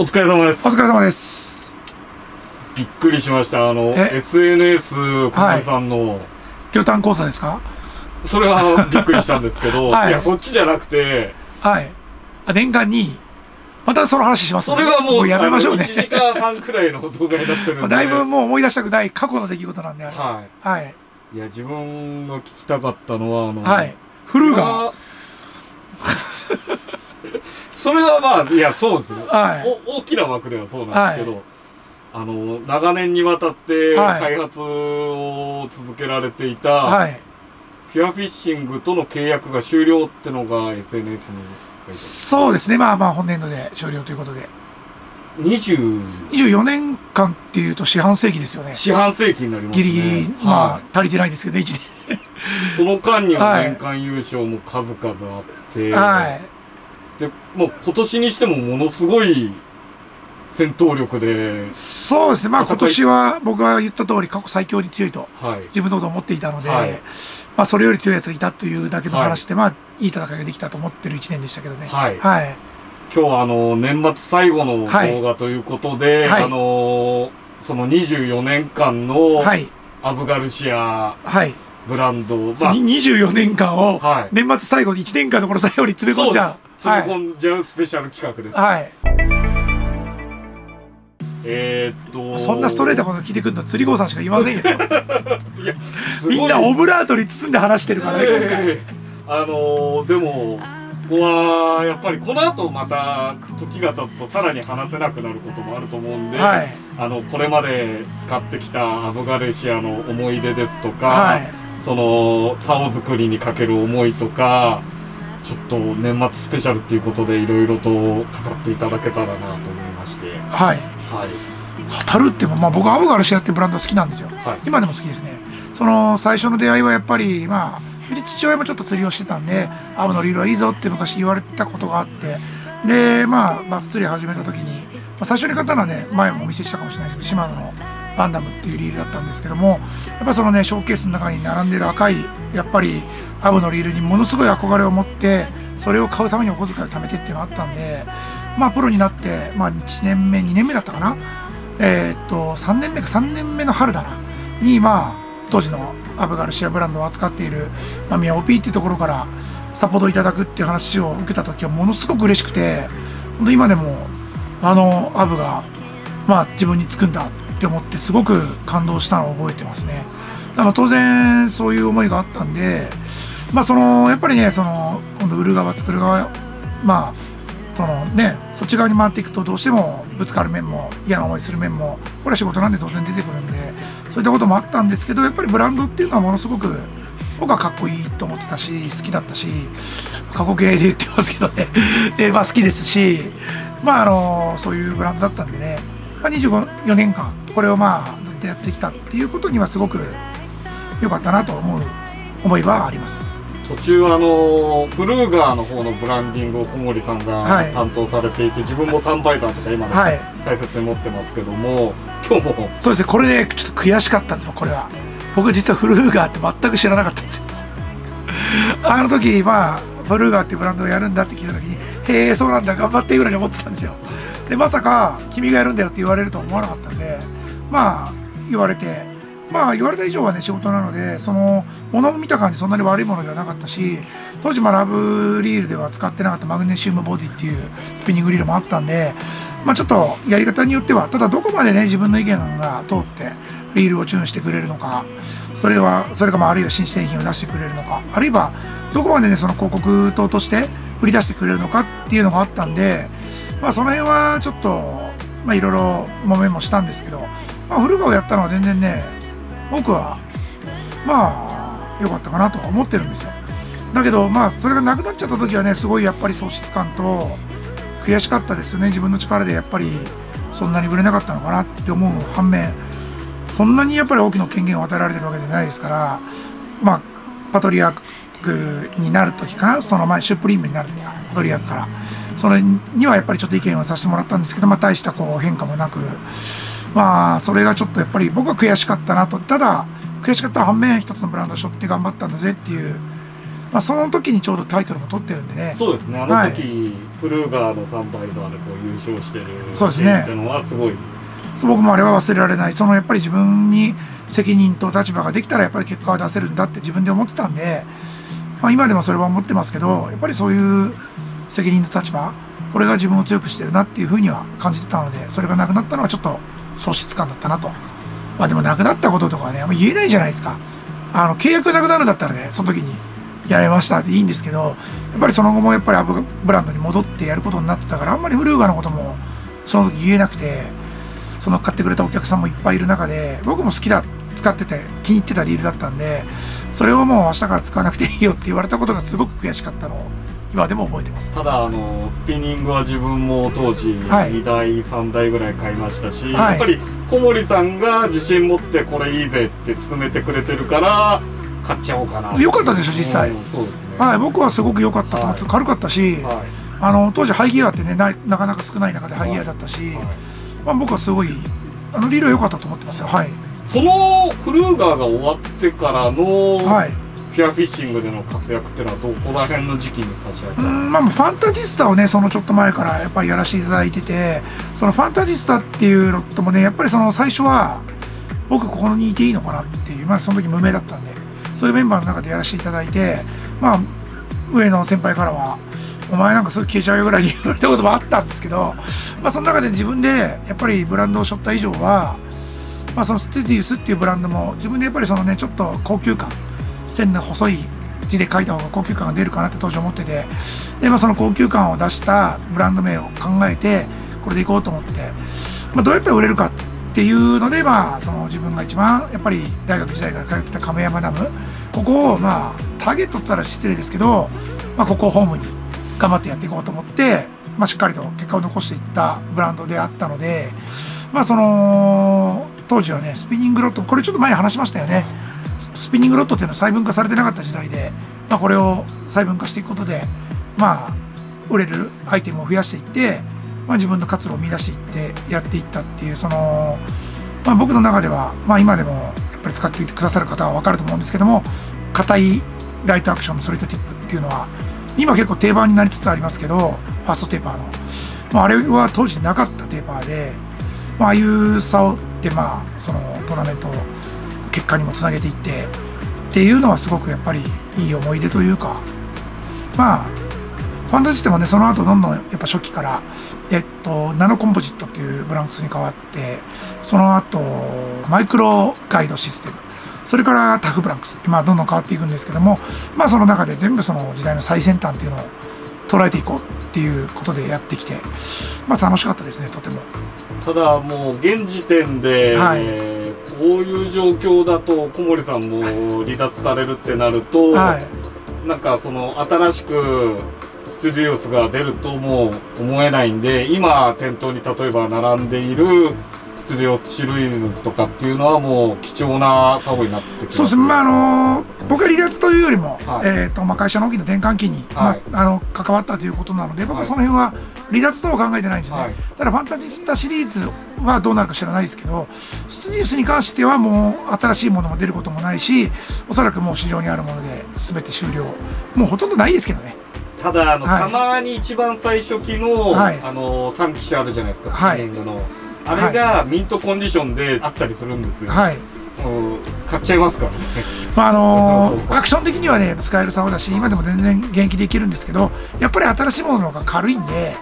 お疲れ様です。お疲れ様です。びっくりしました。SNS 小松さんの巨炭交差ですか？それはびっくりしたんですけど、いやそっちじゃなくて、はい。年間にまたその話します。それはもうやめましょうね。1時間半くらいの動画になってるんで。だいぶもう思い出したくない過去の出来事なんで。はい。はい。いや自分が聞きたかったのははい。フルが。それはまあ、いや、そうですね。大きな枠ではそうなんですけど、長年にわたって開発を続けられていた、ピュアフィッシングとの契約が終了ってのが SNS に。そうですね。まあまあ、本年度で終了ということで。24年間っていうと四半世紀ですよね。四半世紀になりますね。ギリギリ、まあ、足りてないですけど、1年。その間には年間優勝も数々あって、でもう今年にしてもものすごい戦闘力で、そうですね、まあ今年は僕が言った通り、過去最強に強いと、自分のことを思っていたので、まあそれより強いやつがいたというだけの話で、まあいい戦いができたと思ってる1年でしたけどね。今日は年末最後の動画ということで、その24年間のアブガルシア、ブランド、24年間を年末最後に1年間のこの最後に詰め込んじゃう。スペシャル企画です。そんなストレートなこと聞いてくるの釣り郷さんしかいませんよ。みんなオブラートに包んで話してるからね、今回。でもここはやっぱりこの後また時が経つとさらに話せなくなることもあると思うんで、これまで使ってきたアブガルシアの思い出ですとか、その竿作りにかける思いとか。ちょっと年末スペシャルっていうことでいろいろと語っていただけたらなと思いまして、語るっても、まあ、僕アブガルシアってブランド好きなんですよ、今でも好きですね。その最初の出会いはやっぱり、まあ父親もちょっと釣りをしてたんで、アブのリールはいいぞって昔言われてたことがあって、でまあバス釣り始めた時に、最初に買ったのはね、前もお見せしたかもしれないですけど、シマノのバンダムっていうリールだったんですけども、やっぱそのね、ショーケースの中に並んでる赤いやっぱりアブのリールにものすごい憧れを持って、それを買うためにお小遣いを貯めてっていうのがあったんで、まあプロになって、まあ、1年目2年目だったかな、3年目の春だなに、まあ当時のアブガルシアブランドを扱っているミアオピーっていうところからサポートいただくっていう話を受けた時はものすごく嬉しくて、本当今でもアブがまあ自分につくんだって思ってすごく感動したのを覚えてますね。だから当然そういう思いがあったんで、まあそのやっぱりね、その今度売る側作る側、まあそのね、そっち側に回っていくとどうしてもぶつかる面も嫌な思いする面もこれは仕事なんで当然出てくるんで、そういったこともあったんですけど、やっぱりブランドっていうのはものすごく僕はかっこいいと思ってたし、好きだったし、過去形で言ってますけどねで、まあ好きですし、まあそういうブランドだったんでね、24年間これをまあずっとやってきたっていうことにはすごく良かったなと思いはあります。途中フルーガーの方のブランディングを小森さんが担当されていて、自分もサンバイザーとか今大切に持ってますけども、今日もそうですね、これで、ね、ちょっと悔しかったんですよ。これは僕実はフルーガーって全く知らなかったんですよあの時まあフルーガーっていうブランドをやるんだって聞いた時に、へえそうなんだ頑張ってぐらいに思ってたんですよ。でまさか君がやるんだよって言われるとは思わなかったんで、まあ言われて、まあ言われた以上はね仕事なので、そのものを見た感じそんなに悪いものではなかったし、当時まあラブリールでは使ってなかったマグネシウムボディっていうスピニングリールもあったんで、まあちょっとやり方によっては、ただどこまでね自分の意見が通ってリールをチューンしてくれるのか、それがまああるいは新製品を出してくれるのか、あるいはどこまでねその広告塔として売り出してくれるのかっていうのがあったんで、まあその辺はちょっとまあいろいろ揉めもしたんですけど、まあ、フルガをやったのは全然ね僕はまあ良かったかなとは思ってるんですよ。だけどまあそれがなくなっちゃった時はね、すごいやっぱり喪失感と悔しかったですよね。自分の力でやっぱりそんなに売れなかったのかなって思う反面、そんなにやっぱり大きな権限を与えられてるわけじゃないですから、まあパトリアックになる時かな、その前シュプリームになる時かな、パトリアックから。それにはやっぱりちょっと意見をさせてもらったんですけど、まあ、大したこう変化もなく、まあそれがちょっとやっぱり僕は悔しかったなと。ただ悔しかった反面、一つのブランドを背負って頑張ったんだぜっていうまあ、その時にちょうどタイトルも取ってるんでね。そうですね、あの時、はい、フルーガーの3倍差でこう優勝してるっていうのはすごい。僕もあれは忘れられない。そのやっぱり自分に責任と立場ができたらやっぱり結果は出せるんだって自分で思ってたんで、まあ、今でもそれは思ってますけど、やっぱりそういう責任と立場、これが自分を強くしてるなっていうふうには感じてたので、それがなくなったのはちょっと喪失感だったなと。まあでもなくなったこととかはね、あんま言えないじゃないですか。契約なくなるんだったらね、その時にやめましたっていいんですけど、やっぱりその後もやっぱりアブブランドに戻ってやることになってたから、あんまりフルーガのこともその時言えなくて、その買ってくれたお客さんもいっぱいいる中で、僕も好きだ、使ってて気に入ってたリールだったんで、それをもう明日から使わなくていいよって言われたことがすごく悔しかったのを今でも覚えてます。ただスピニングは自分も当時2台、はい、3台ぐらい買いましたし、はい、やっぱり小森さんが自信持ってこれいいぜって勧めてくれてるから買っちゃおうかな。良かったでしょ実際。そうですね、はい、僕はすごく良かったと思って、はい、軽かったし、はい、当時ハイギアってね なかなか少ない中でハイギアだったし、はいはい、まあ僕はすごいリールは良かったと思ってますよ。はい。そのクルーガーが終わってからの、はい、フィアフィッシングでの活躍っていうのはどこら辺の時期に差し上げたの？まあファンタジスタをねそのちょっと前からやっぱりやらせていただいてて、そのファンタジスタっていうのともねやっぱりその最初は僕ここにいていいのかなっていう、まあその時無名だったんでそういうメンバーの中でやらせていただいて、まあ上野先輩からはお前なんかすぐ消えちゃうよぐらいに言われたこともあったんですけど、まあその中で自分でやっぱりブランドを背負った以上は。まあそのステディウスっていうブランドも自分でやっぱりそのねちょっと高級感、線の細い字で書いた方が高級感が出るかなって当時思ってて、でまあその高級感を出したブランド名を考えてこれでいこうと思って、まあどうやったら売れるかっていうので、まあその自分が一番やっぱり大学時代から通ってた亀山ダム、ここをまあターゲットって言ったら失礼ですけど、まあここをホームに頑張ってやっていこうと思って、まあしっかりと結果を残していったブランドであったので、まあその当時はね、スピニングロット、これちょっと前話しましたよね。スピニングロットっていうのは細分化されてなかった時代で、まあ、これを細分化していくことで、まあ、売れるアイテムを増やしていって、まあ、自分の活路を見出していってやっていったっていう、その、まあ、僕の中では、まあ、今でもやっぱり使ってくださる方は分かると思うんですけども、硬いライトアクションのソリッドティップっていうのは今結構定番になりつつありますけど、ファストテーパーの、まあ、あれは当時なかったテーパーで、まあ、ああいう差をでまあそのトーナメント結果にもつなげていってっていうのはすごくやっぱりいい思い出というか、まあファンタジスタもねその後どんどんやっぱ初期からナノコンポジットっていうブランクスに変わって、その後マイクロガイドシステム、それからタフブランクスってまあどんどん変わっていくんですけども、まあその中で全部その時代の最先端っていうのを捉えていこうっていうことでやってきて、まあ楽しかったですねとても。ただもう現時点で、はい、こういう状況だと小森さんも離脱されるってなると、はい、なんかその新しくステディウスが出るとも思えないんで、今店頭に例えば並んでいるステディウスシリーズとかっていうのはもう貴重なタブになってきます。そうですね、まあ僕は離脱というよりも、はい、まあ、会社の大きな転換期に、はい、まあ、関わったということなので、僕はその辺は、はい、離脱とは考えてないんですね、はい、ただファンタジスタシリーズはどうなるか知らないですけど、ステディウスに関してはもう新しいものも出ることもないし、おそらくもう市場にあるもので全て終了、もうほとんどないですけどね。ただはい、たまに一番最初期の、はい、3機種あるじゃないですか、スピニングの、はい、あれがミントコンディションであったりするんですよ、はい、買っちゃいますからね。まあアクション的にはね使える竿だし、今でも全然現役でいけるんですけど、やっぱり新しいものの方が軽いんで、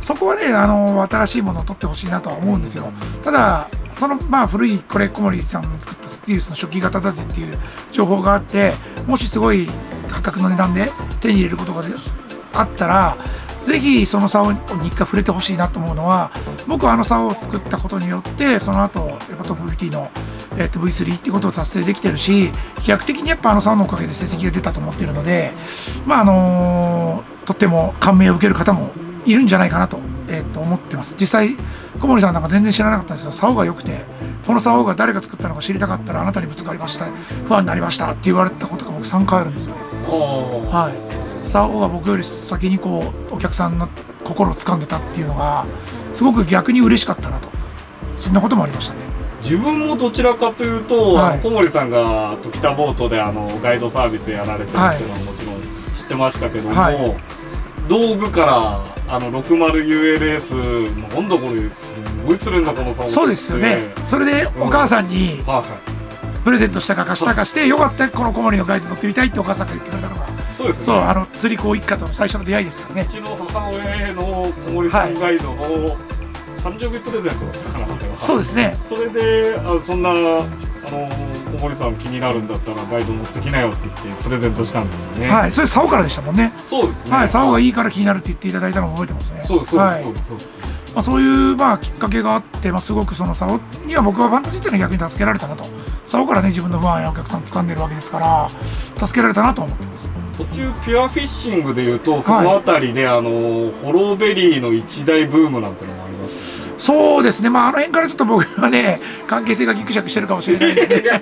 そこはね新しいものを取ってほしいなとは思うんですよ。ただそのまあ古いこれ小森さんの作ったスティウスの初期型だぜっていう情報があって、もしすごい価格の値段で手に入れることがあったら、ぜひその竿に一回触れてほしいなと思うのは、僕は竿を作ったことによってその後やっぱトップBTのV3 っていうことを達成できてるし、飛躍的にやっぱ竿のおかげで成績が出たと思ってるので、まあとっても感銘を受ける方もいるんじゃないかなと、思ってます。実際小森さんなんか全然知らなかったんですけど、竿が良くて、この竿が誰が作ったのか知りたかったらあなたにぶつかりました、ファンになりましたって言われたことが僕3回あるんですよ。はい、竿が僕より先にこうお客さんの心を掴んでたっていうのがすごく逆に嬉しかったなと、そんなこともありましたね。自分もどちらかというと、はい、小森さんが時田ボートでガイドサービスやられてるっていうのはもちろん知ってましたけども、はい、道具から60ULS も今度これすごいつるんだこのサボテン。そうですよね。それでお母さんに、うん、プレゼントしたか貸したかして、よかったこの小森のガイド乗ってみたいってお母さんが言ってくれたのが、そうですね。そう、釣り子一家との最初の出会いですからね。うちの母親の小森さんガイドを誕生日プレゼントだったから、はい、そうですね。それでそんな小森さん気になるんだったらガイド持ってきなよって言ってプレゼントしたんですよね。はい、それ竿からでしたもんね。そうですね。はい、竿がいいから気になるって言っていただいたのを覚えてますね。そうです、そうです、そうです。まあ、そういうまあきっかけがあって、まあ、すごくその竿には僕はファンタジーっていうのは逆に助けられたなと。竿からね、自分の不安やお客さん掴んでるわけですから助けられたなと思ってます。途中ピュアフィッシングでいうと、その辺りで、はい、ホローベリーの一大ブームなんてのもありましたね。そうですね、まあ、辺からちょっと僕はね、関係性がぎくしゃくしてるかもしれないですね。いや、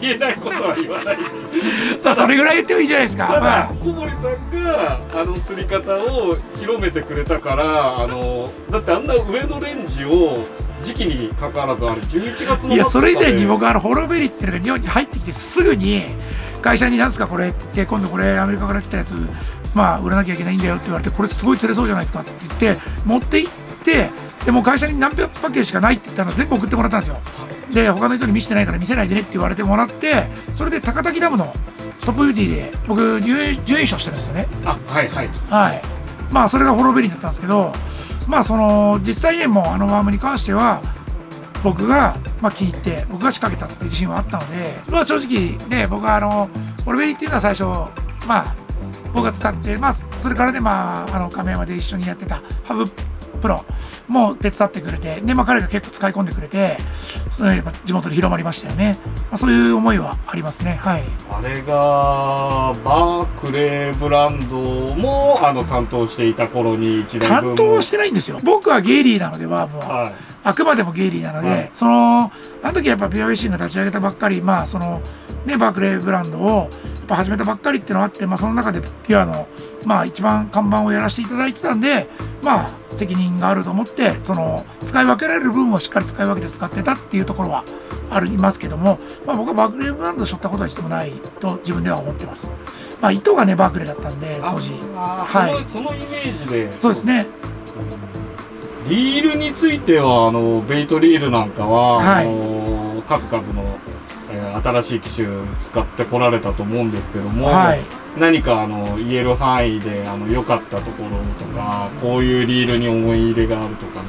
言えないことは言わないただそれぐらい言ってもいいじゃないですか。ただ、小森さんが釣り方を広めてくれたから、だってあんな上のレンジを時期にかかわらず、あれ11月の、いや、それ以前に僕ホロベリーっていうのが日本に入ってきてすぐに会社に「何すかこれ」って言って、今度これアメリカから来たやつ、まあ、売らなきゃいけないんだよって言われて、これすごい釣れそうじゃないですかって言って持って行って、でも会社に何パッケージしかないって言ったら全部送ってもらったんですよ。で、他の人に見せてないから見せないでねって言われてもらって、それで高滝ダムのトップビューティーで僕準優勝してるんですよね。あ、はいはいはい。まあそれがホロベリーだったんですけど、まあその実際ね、もうワームに関しては僕がまあ気に入って、僕が仕掛けたっていう自信はあったので、まあ正直ね、僕はホロベリーっていうのは最初まあ僕が使って、まあそれからね、まあ亀山で一緒にやってたハブプロも手伝ってくれて、で、まあ、彼が結構使い込んでくれて、それが地元で広まりましたよね。まあ、そういう思いはありますね。はい、あれがバークレーブランドも担当していた頃に一大ブーム。担当はしてないんですよ。僕はゲイリーなので、ワームは、はい、あくまでもゲイリーなので、はい、あの時やっぱピュアフィッシングが立ち上げたばっかり、まあね、バークレーブランドをやっぱ始めたばっかりっていうのがあって、まあ、その中でピュアの、まあ、一番看板をやらせていただいてたんで、まあ責任があると思って、使い分けられる部分をしっかり使い分けて使ってたっていうところはありますけども、まあ、僕はバークレーブランドを背負ったことは一度もないと自分では思ってます。まあ、糸がねバークレーだったんで当時、はい、そのイメージで。そうですね。リールについてはベイトリールなんかは、はい、数々の新しい機種使ってこられたと思うんですけども、はい、何か言える範囲で良かったところとか、こういうリールに思い入れがあるとか。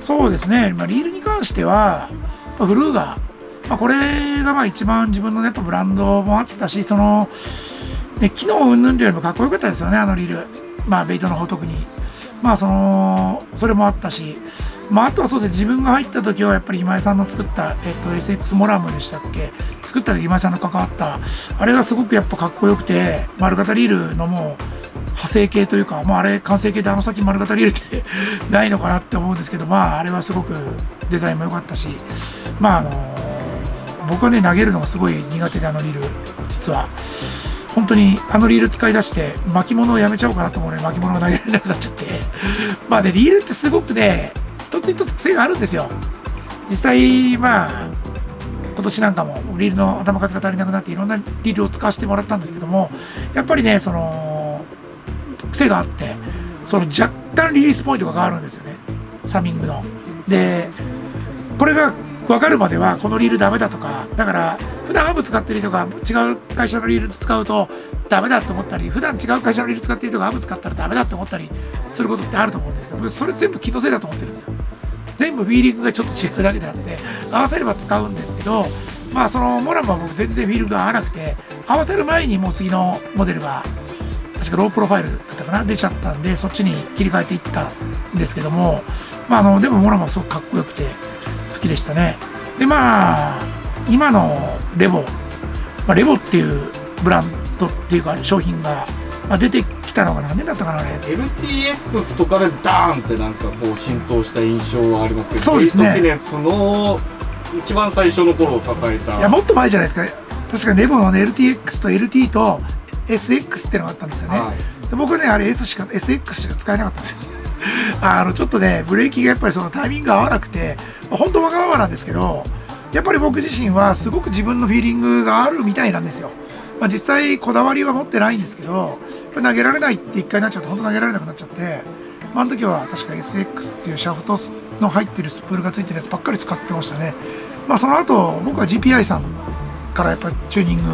そうですね、まあ、リールに関してはフルーガー、まあ、これがまあ一番自分の、ね、やっぱブランドもあったし、ね、機能云々というよりもかっこよかったですよね、リール、まあ、ベイトの方特に。まあそれもあったし、まあ、あとはそうですね、自分が入った時はやっぱり今井さんの作った、SX モラムでしたっけ、作った時今井さんの関わったあれがすごくやっぱかっこよくて、丸型リールのもう派生系というか、まあ、あれ完成形で先丸型リールってないのかなって思うんですけど、まああれはすごくデザインも良かったし、まあ僕はね投げるのがすごい苦手で、リール実は。本当にリール使い出して巻物をやめちゃおうかなと思うのに巻物を投げられなくなっちゃってまあね、リールってすごくね一つ一つ癖があるんですよ。実際まあ今年なんかもリールの頭数が足りなくなっていろんなリールを使わせてもらったんですけども、やっぱりね癖があって、若干リリースポイントが変わるんですよね、サミングの。でこれが分かるまではこのリールダメだとか、だから普段ハブ使ってる人が違う会社のリール使うとダメだと思ったり、普段違う会社のリール使ってる人がハブ使ったらダメだと思ったりすることってあると思うんですよ。それ全部気のせいだと思ってるんですよ。全部フィーリングがちょっと違うだけなんで、合わせれば使うんですけど、まあモラムは僕全然フィーリングが合わなくて、合わせる前にもう次のモデルが確かロープロファイルだったかな、出ちゃったんで、そっちに切り替えていったんですけども、まあでもモラムはすごくかっこよくて好きでしたね。でまあ今のレボ、レボっていうブランドっていうか商品が、出てきたのが何年だったかな、あれ LTX とかでダーンってなんかこう浸透した印象はありますけど。そうですね、ビートフィネスの一番最初の頃を支えた。いやもっと前じゃないですか、確かレボの、ね、LTX と LT と SX ってのがあったんですよね、はい、で僕ねあれ SX しか使えなかったんですよちょっとねブレーキがやっぱりタイミングが合わなくて、本当わがままなんですけど、やっぱり僕自身はすごく自分のフィーリングがあるみたいなんですよ。まあ、実際こだわりは持ってないんですけど、ぱり投げられないって1回なっちゃうと本当投げられなくなっちゃって、まあ、あの時は確か SX っていうシャフトの入ってるスプールがついてるやつばっかり使ってましたね。まあ、その後僕は GPI さんからやっぱりチューニング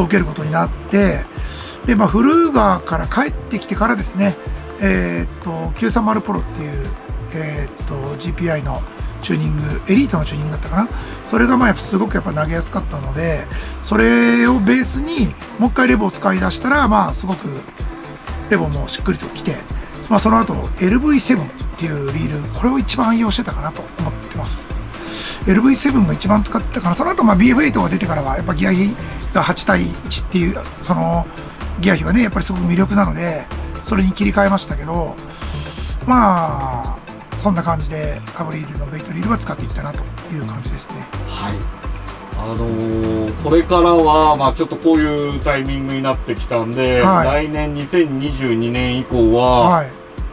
を受けることになって、で、まあ、フルーガーから帰ってきてからですね、930Pro っていう、GPI のチューニング、エリートのチューニングだったかな、それがまあやっぱすごくやっぱ投げやすかったので、それをベースにもう一回レボを使い出したら、まあすごくレボもしっくりときて、まあ、その後 LV7 っていうリール、これを一番愛用してたかなと思ってます。 LV7 が一番使ってたかな。その後まあ BF8 が出てからはやっぱギア比が8対1っていう、そのギア比はねやっぱりすごく魅力なので、それに切り替えましたけど、まあそんな感じでアブリールのベイトリールは使っていったなという感じですね。はい、これからは、まあ、ちょっとこういうタイミングになってきたんで、はい、来年2022年以降は、は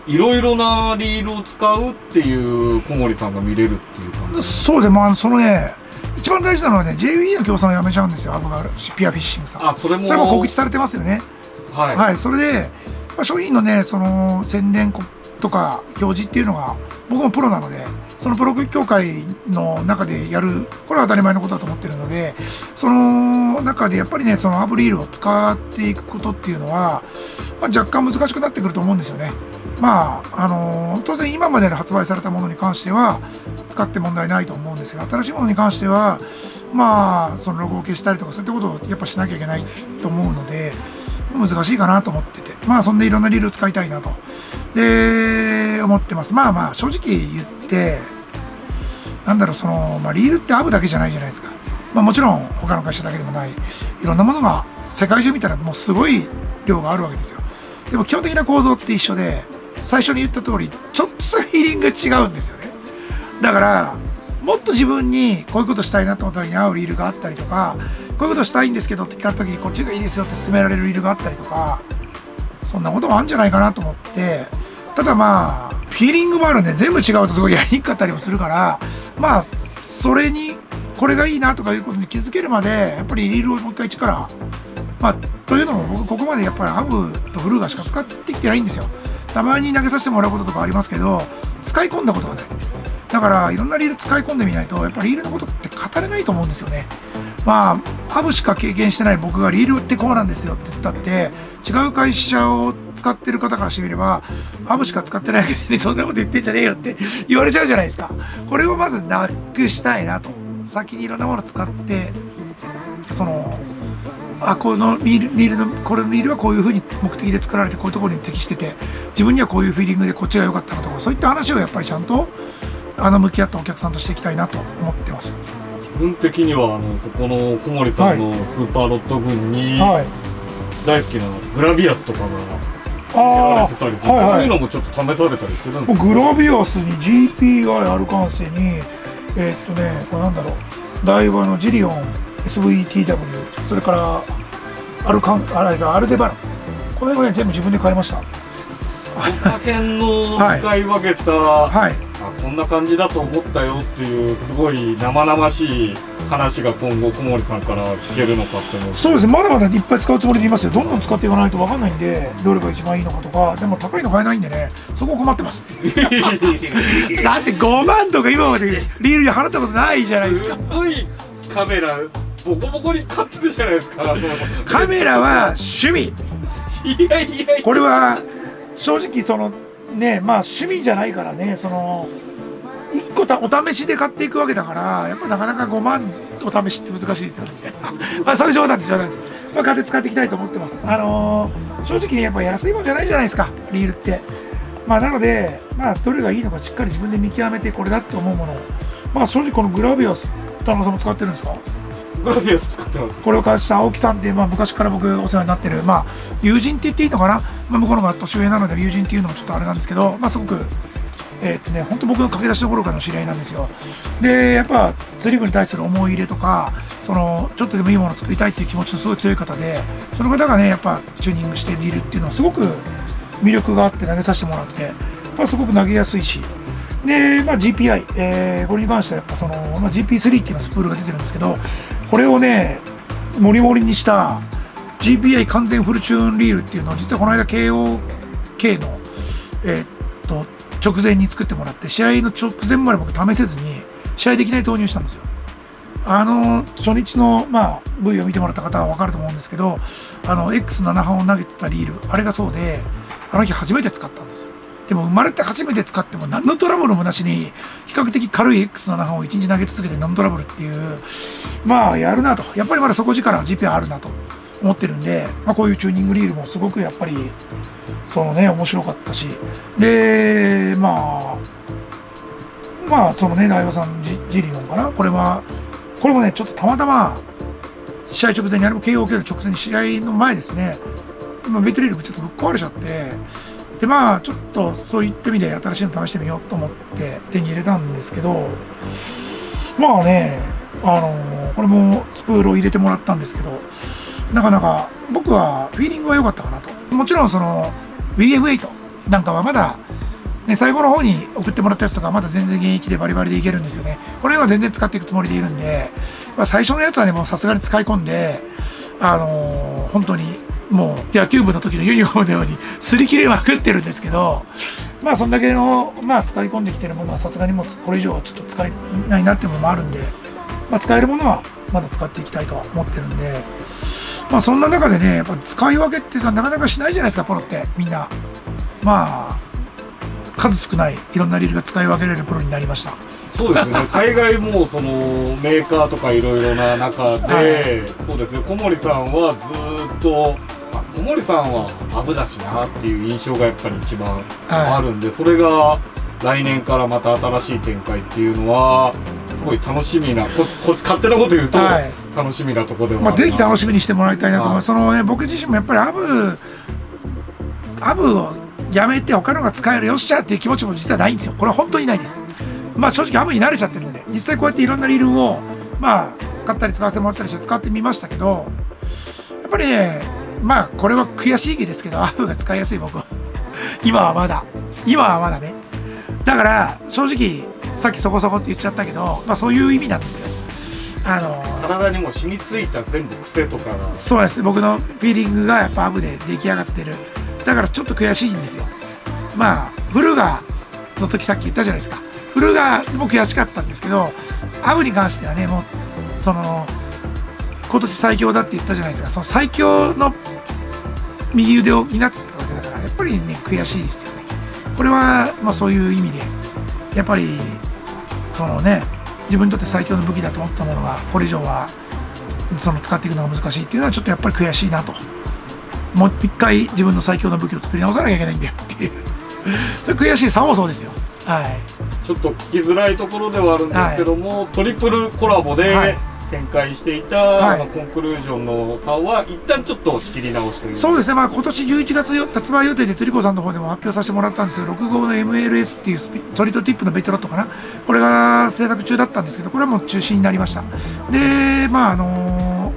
い、いろいろなリールを使うっていう小森さんが見れるっていう感じです。そうで、まあ、そのね一番大事なのはね JVE の協賛をやめちゃうんですよ、アブがあるピアフィッシングさん。あ、それも告知されてますよね。はい、はい、それで、まあ、商品のねその宣伝とか表示っていうのが、僕もプロなので、そのプロ協会の中でやる、これは当たり前のことだと思ってるので、その中でやっぱりねそのアブリールを使っていくことっていうのは、まあ、若干難しくなってくると思うんですよね。まあ当然今までの発売されたものに関しては使って問題ないと思うんですが、新しいものに関してはまあそのロゴを消したりとかそういったことをやっぱしなきゃいけないと思うので。難しいかなと思ってて、まあそんでいろんなリールを使いたいなとで思ってます。まあまあ正直言ってなんだろう、その、まあ、リールってアブだけじゃないじゃないですか。まあ、もちろん他の会社だけでもない、いろんなものが世界中見たらもうすごい量があるわけですよ。でも基本的な構造って一緒で、最初に言った通りちょっとしたフィーリングが違うんですよね。だからもっと自分にこういうことしたいなと思った時に合うリールがあったりとか、こういうことしたいんですけどって聞かれた時にこっちがいいですよって勧められるリールがあったりとか、そんなこともあるんじゃないかなと思って。ただまあフィーリングもあるんで全部違うとすごいやりにくかったりもするから、まあそれにこれがいいなとかいうことに気づけるまでやっぱりリールをもう一回一から、まあというのも僕ここまでやっぱりアブとフルーガしか使ってきてないんですよ。たまに投げさせてもらうこととかありますけど、使い込んだことがない。だからいろんなリール使い込んでみないとやっぱりリールのことって語れないと思うんですよね。まあアブしか経験してない僕がリールってこうなんですよって言ったって、違う会社を使ってる方からしてみればアブしか使ってないけど、ね、そんなこと言ってんじゃねえよって言われちゃうじゃないですか。これをまずなくしたいなと、先にいろんなもの使って、そのあこのリールはこういうふうに目的で作られて、こういうところに適してて、自分にはこういうフィーリングでこっちが良かったなとか、そういった話をやっぱりちゃんと向き合ったお客さんとしていきたいなと思ってます。自分的にはそこの小森さんのスーパーロット群に、はい、大好きなグラビアスとかがやられてたりする、そういうのもちょっと試されたりしてるんですか。グラビアスに GPI アルカンセにこれなんだろう、台場のジリオン SVTW、 それからアルデバラン、この辺は全部自分で買いました。この辺の使い分けた、はいはい、こんな感じだと思ったよっていうすごい生々しい話が今後小森さんから聞けるのかって思う。そうですね、まだまだいっぱい使うつもりでいますよ。どんどん使っていかないと分かんないんで、どれが一番いいのかとか。でも高いの買えないんでね、そこ困ってますだって5万とか今までリールで払ったことないじゃないですか。すごいカメラボコボコに買ってるじゃないですかカメラは趣味いやいや、これは正直そのね、まあ趣味じゃないからね、その1個お試しで買っていくわけだから、やっぱなかなか5万お試しって難しいですよねまあそれ冗談です、冗談です。まあ買って使っていきたいと思ってます。正直ねやっぱ安いもんじゃないじゃないですかリールって。まあなので、まあどれがいいのかしっかり自分で見極めて、これだって思うものを、まあ正直このグラビアス、田中さんも使ってるんですか。グラビアス使ってます。これを開発した青木さんっていう、まあ、昔から僕お世話になってる、まあ、友人って言っていいのかな、まあ、向こうの方が年上なので友人っていうのもちょっとあれなんですけど、まあ、すごく本当僕の駆け出しの頃からの知り合いなんですよ。でやっぱ釣り具に対する思い入れとか、そのちょっとでもいいものを作りたいっていう気持ちのすごい強い方で、その方がねやっぱチューニングしているっていうのはすごく魅力があって投げさせてもらって、まあ、すごく投げやすいし。で、まあ、GPI、これに関してはやっぱその、まあ、GP3 っていうのはスプールが出てるんですけど、これをねモリモリにした GPI 完全フルチューンリールっていうのを実はこの間 KOK の、直前に作ってもらって、試合の直前まで僕試せずに試合できない投入したんですよ。初日の、V を見てもらった方は分かると思うんですけど、X7 本を投げてたリール、あれがそうで、あの日初めて使ったんですよ。でも生まれて初めて使っても何のトラブルもなしに、比較的軽い X7 本を1日投げ続けて何のトラブルっていう、やるなと。やっぱりまだ底力は GPI あるなと思ってるんで、こういうチューニングリールもすごくやっぱり、面白かったし、で、大和さん、ジリオンかな、これもね、ちょっとたまたま、試合直前に、あれも KOK の直前に、試合の前ですね、今、ベトリールちょっとぶっ壊れちゃって、で、ちょっとそういった意味で、新しいの試してみようと思って、手に入れたんですけど、これもスプールを入れてもらったんですけど、なかなか僕はフィーリングは良かったかなと。もちろん、VF8 なんかはまだ、ね、最後の方に送ってもらったやつとかまだ全然現役でバリバリでいけるんですよね。これは全然使っていくつもりでいるんで、最初のやつはね、もうさすがに使い込んで、本当にもう野球部の時のユニフォームのように擦り切れまくってるんですけど、そんだけの、使い込んできてるものはさすがにもうこれ以上はちょっと使えないなっていうのもあるんで、使えるものはまだ使っていきたいとは思ってるんで、そんな中でね、やっぱ使い分けってなかなかしないじゃないですか、プロってみんな。数少ないいろんなリールが使い分けられるプロになりました。そうですね、海外もメーカーとかいろいろな中で、そうですね、小森さんはずっと、小森さんはハブだしなっていう印象がやっぱり一番あるんで、それが来年からまた新しい展開っていうのは、すごい楽しみな、勝手なこと言うと、楽しみなとこではあるな、ぜひ楽しみにしてもらいたいなと思います。僕自身もやっぱりハブをやめて他のが使えるよっしゃっていう気持ちも実はないんですよ。これは本当にないです。正直ハブに慣れちゃってるんで、実際こうやっていろんなリールを買ったり使わせてもらったりして使ってみましたけど、やっぱりね、これは悔しいですけど、ハブが使いやすい僕は今はまだね。だから正直さっきそこそこって言っちゃったけど、そういう意味なんですよ。体にも染みついた全部癖とかが、そうです。僕のフィーリングがやっぱハブで出来上がってる。だからちょっと悔しいんですよ。フルガーの時さっき言ったじゃないですか。フルガーも悔しかったんですけど、ハブに関してはね、もう、今年最強だって言ったじゃないですか。その最強の右腕を担ってたわけだから、やっぱりね、悔しいですよね。これは、そういう意味で、やっぱり、自分にとって最強の武器だと思ったものが、これ以上は、使っていくのが難しいっていうのは、ちょっとやっぱり悔しいなと。もう一回自分の最強の武器を作り直さなきゃいけないんだよっていうそれ悔しいさもそうですよ。ちょっと聞きづらいところではあるんですけども、トリプルコラボで展開していた、コンクルージョンの差は一旦ちょっと仕切り直しという、そうですね、今年11月発売予定でつりこさんの方でも発表させてもらったんですけど、6号の MLS っていうソリッドティップのベトロットかな、これが制作中だったんですけど、これはもう中止になりました。で本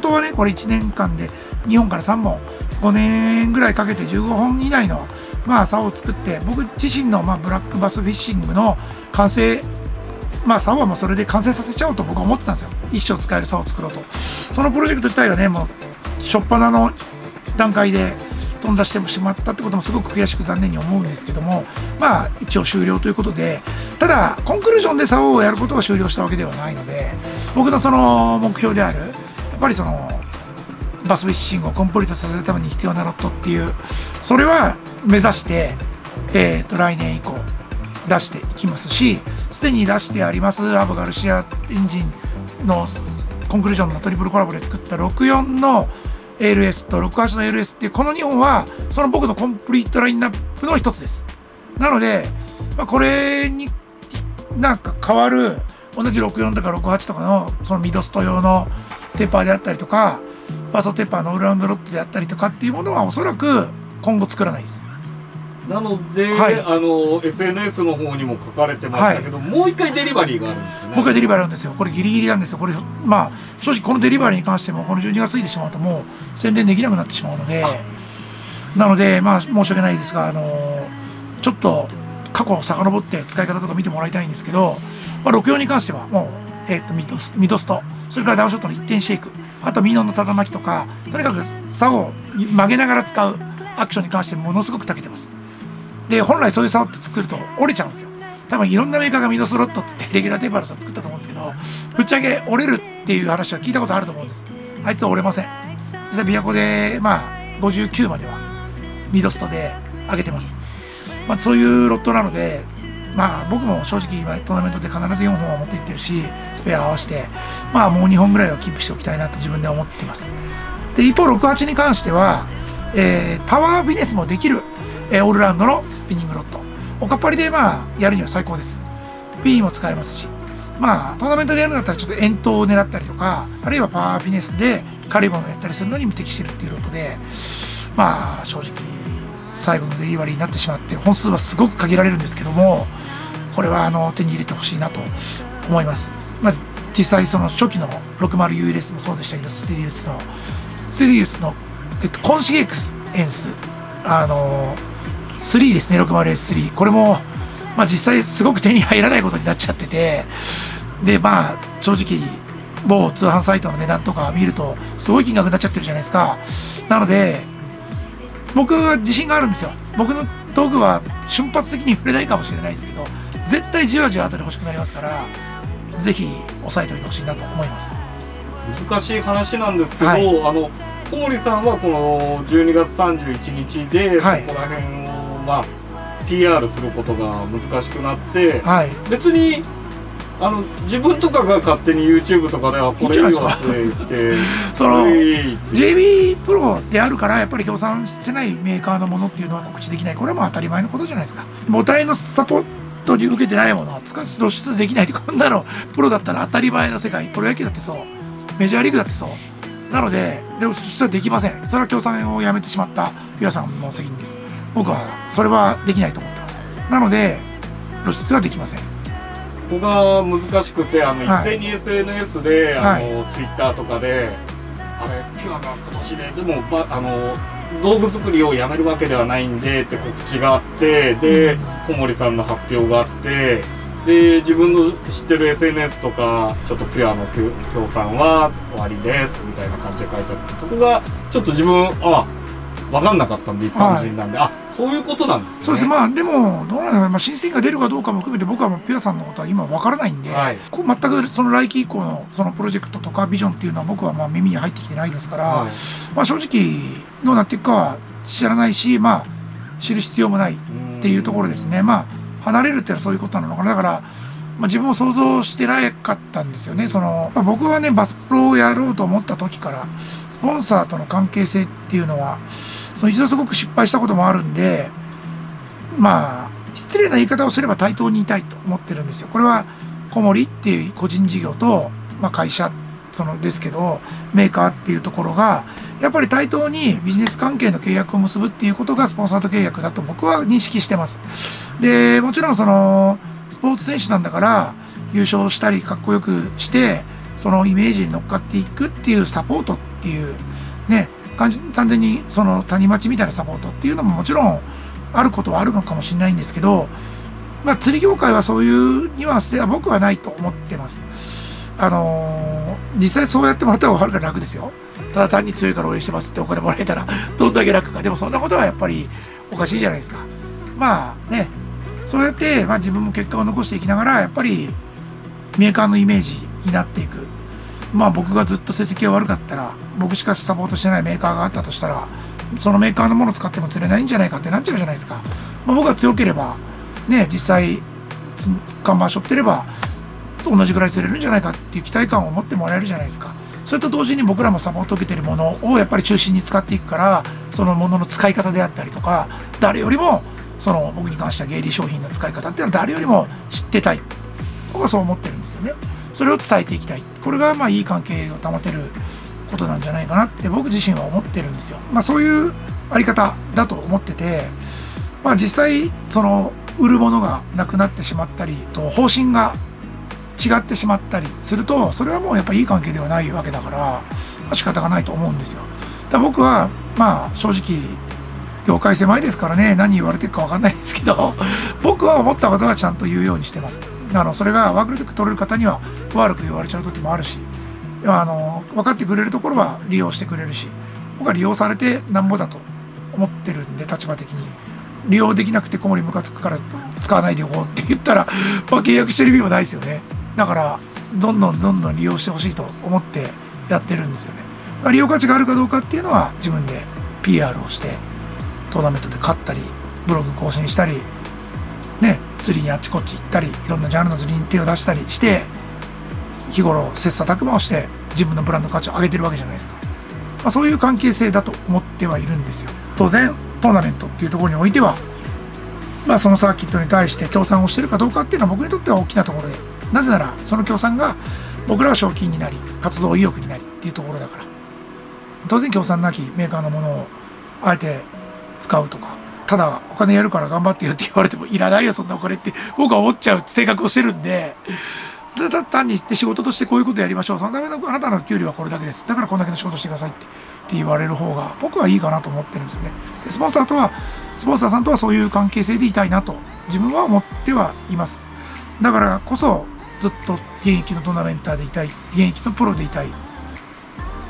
当はね、これ1年間で2本から3本、5年ぐらいかけて15本以内の、竿を作って、僕自身の、ブラックバスフィッシングの完成、竿はもうそれで完成させちゃおうと僕は思ってたんですよ。一生使える竿を作ろうと。そのプロジェクト自体がね、もう、初っ端の段階で頓挫してしまったってこともすごく悔しく残念に思うんですけども、一応終了ということで、ただ、コンクルージョンで竿をやることは終了したわけではないので、僕の目標である、やっぱりバスフィッシングをコンプリートさせるために必要なロットっていう、それは目指して、来年以降出していきますし、すでに出してありますハブガルシアエンジンのコンクルージョンのトリプルコラボで作った64の LS と68の LS っていう、この2本は僕のコンプリートラインナップの一つです。なので、これになんか変わる、同じ64とか68とかのミドスト用のテーパーであったりとか、バストテッパーのオールラウンドロットであったりとかっていうものはおそらく今後作らないです。なので、SNS の方にも書かれてましたけど、もう一回デリバリーがあるんですね。もう一回デリバリーあるんですよ。これギリギリなんですよ。これ、正直このデリバリーに関しても、この12月過ぎてしまうともう宣伝できなくなってしまうので、なので、申し訳ないですが、ちょっと過去を遡って使い方とか見てもらいたいんですけど、64に関してはもう、ミドスト、それからダウンショットの一点シェイク、あとミノンのただ巻きとか、とにかく竿を曲げながら使うアクションに関してものすごく長けてます。で、本来そういう竿って作ると折れちゃうんですよ。多分いろんなメーカーがミノスロットってレギュラーテーパーさん作ったと思うんですけど、ぶっちゃけ折れるっていう話は聞いたことあると思うんです。あいつは折れません。実は琵琶湖で、59まではミドストで上げてます。そういうロットなので、僕も正直今トーナメントで必ず4本は持っていってるし、スペア合わせて、もう2本ぐらいはキープしておきたいなと自分で思ってます。で、一方68に関しては、パワービネスもできる、オールラウンドのスピニングロット。おかっぱりでやるには最高です。P も使えますし、トーナメントでやるんだったらちょっと遠投を狙ったりとか、あるいはパワービネスで軽いものをやったりするのに適してるっていうロットで、正直、最後のデリバリーになってしまって本数はすごく限られるんですけども、これは手に入れてほしいなと思います。実際その初期の 60ULS もそうでしたけど、ステディウスのコンシゲックスエンス3ですね、60S3。これも実際すごく手に入らないことになっちゃってて、で正直某通販サイトの値段とか見るとすごい金額になっちゃってるじゃないですか。なので僕は自信があるんですよ。僕の道具は瞬発的に触れないかもしれないですけど、絶対じわじわ当たり欲しくなりますから、ぜひ押さえておいてほしいなと思います。難しい話なんですけど、小森さんはこの12月31日で、ここら辺をPR することが難しくなって、別に自分とかが勝手に YouTube とかではこれいいよって言ってその JVE プロであるから、やっぱり協賛してないメーカーのものっていうのは告知できない。これはもう当たり前のことじゃないですか。母体のサポートに受けてないものは露出できない。こんなのプロだったら当たり前の世界、プロ野球だってそう、メジャーリーグだってそうなので、露出はできません。それは協賛をやめてしまった皆さんの責任です。僕はそれはできないと思ってます。なので露出はできません。ここが難しくて、一斉に SNS で、Twitter とかで、ピュアが今年で、でも、道具作りをやめるわけではないんで、って告知があって、で、小森さんの発表があって、で、自分の知ってる SNS とか、ちょっとピュアの協賛は終わりです、みたいな感じで書いてあって、そこが、ちょっと自分、分かんなかったんで、一般人なんで、そういうことなんですね。そうですね。でもどうなんだろう、新製品が出るかどうかも含めて、僕はピュアさんのことは今分からないんで、全くその来期以降のそのプロジェクトとかビジョンっていうのは僕は耳に入ってきてないですから、正直どうなっていくかは知らないし、知る必要もないっていうところですね。離れるってのはそういうことなのかな。だから自分も想像してなかったんですよね。僕はね、バスプロをやろうと思った時からスポンサーとの関係性っていうのは一度すごく失敗したこともあるんで、失礼な言い方をすれば対等にいたいと思ってるんですよ。これは小森っていう個人事業と、会社ですけど、メーカーっていうところが、やっぱり対等にビジネス関係の契約を結ぶっていうことがスポンサーと契約だと僕は認識してます。で、もちろんスポーツ選手なんだから、優勝したりかっこよくして、そのイメージに乗っかっていくっていうサポートっていう、完全に谷町みたいなサポートっていうのももちろんあることはあるのかもしれないんですけど、釣り業界はそういうニュアンスでは僕はないと思ってます。実際そうやってもらった方がはるかに楽ですよ。ただ単に強いから応援してますってお金もらえたらどんだけ楽か。でもそんなことはやっぱりおかしいじゃないですか。そうやって、自分も結果を残していきながら、やっぱりメーカーのイメージになっていく。僕がずっと成績が悪かったら、僕しかサポートしてないメーカーがあったとしたら、そのメーカーのものを使っても釣れないんじゃないかってなっちゃうじゃないですか。僕が強ければね、実際看板背負ってれば同じぐらい釣れるんじゃないかっていう期待感を持ってもらえるじゃないですか。それと同時に僕らもサポートを受けてるものをやっぱり中心に使っていくから、そのものの使い方であったりとか、誰よりも僕に関してはゲイリー商品の使い方っていうのは誰よりも知ってたい。僕はそう思ってるんですよね。それを伝えていきたい。これがいい関係を保てることなんじゃないかなって僕自身は思ってるんですよ。そういうあり方だと思ってて、実際売るものがなくなってしまったり、方針が違ってしまったりすると、それはもうやっぱいい関係ではないわけだから、仕方がないと思うんですよ。だから僕は正直業界狭いですからね、何言われてるか分かんないですけど、僕は思ったことはちゃんと言うようにしてます。それがワークテック取れる方には悪く言われちゃう時もあるし、分かってくれるところは利用してくれるし、僕は利用されてなんぼだと思ってるんで、立場的に。利用できなくて小森ムカつくから使わないでおこうって言ったら、まあ、契約してる意味もないですよね。だから、どんどん利用してほしいと思ってやってるんですよね。利用価値があるかどうかっていうのは自分で PR をして、トーナメントで勝ったり、ブログ更新したり、ね、釣りにあっちこっち行ったり、いろんなジャンルの釣りに手を出したりして、日頃切磋琢磨をして自分のブランド価値を上げてるわけじゃないですか。まあ、そういう関係性だと思ってはいるんですよ。当然、トーナメントっていうところにおいては、まあ、そのサーキットに対して協賛をしてるかどうかっていうのは僕にとっては大きなところで、なぜならその協賛が僕らは賞金になり活動意欲になりっていうところだから、当然協賛なきメーカーのものをあえて使うとか、ただお金やるから頑張ってよって言われてもいらないよそんなお金って僕は思っちゃう性格をしてるんで、ただ単に仕事としてこういうことやりましょう、そのためのあなたの給料はこれだけです、だからこんだけの仕事してくださいって言われる方が僕はいいかなと思ってるんですよね。でスポンサーさんとはそういう関係性でいたいなと自分は思ってはいます。だからこそずっと現役のトーナメンターでいたい、現役のプロでいたい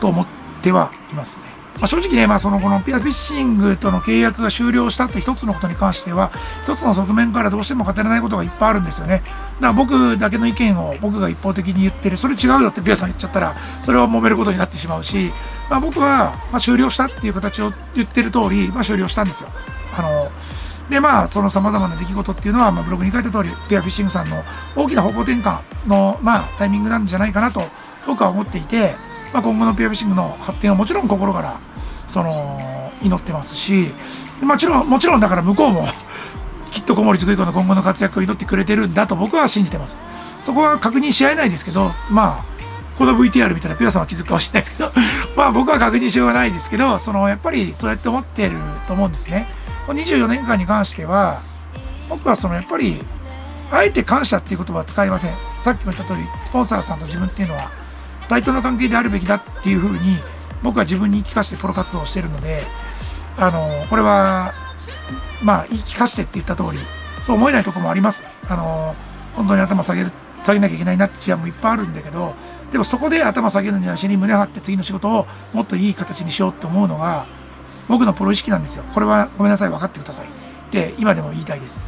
と思ってはいますね。まあ、正直ね、そのこのピアフィッシングとの契約が終了したって一つのことに関しては、一つの側面からどうしても語れないことがいっぱいあるんですよね。だから僕だけの意見を僕が一方的に言ってる、それ違うよってピアさん言っちゃったら、それは揉めることになってしまうし、まあ、僕は終了したっていう形を言ってる通り、終了したんですよ。で、その様々な出来事っていうのは、ブログに書いた通り、ピアフィッシングさんの大きな方向転換の、タイミングなんじゃないかなと、僕は思っていて、今後のピアフィッシングの発展をもちろん心から、祈ってますし、もちろんだから向こうも、きっと小森つぐい子の今後の活躍を祈ってくれてるんだと僕は信じてます。そこは確認し合えないですけど、この VTR 見たらピアさんは気づくかもしれないですけど、僕は確認しようがないですけど、やっぱりそうやって思ってると思うんですね。24年間に関しては、僕はやっぱり、あえて感謝っていう言葉は使いません。さっきも言った通り、スポンサーさんと自分っていうのは、対等な関係であるべきだっていうふうに、僕は自分に言い聞かせてプロ活動をしてるので、これは、言い聞かせてって言った通り、そう思えないところもあります。本当に頭下げなきゃいけないなって事案もいっぱいあるんだけど、でもそこで頭下げるんじゃなしに胸張って次の仕事をもっといい形にしようって思うのが、僕のプロ意識なんですよ。これはごめんなさい、分かってくださいって今でも言いたいです。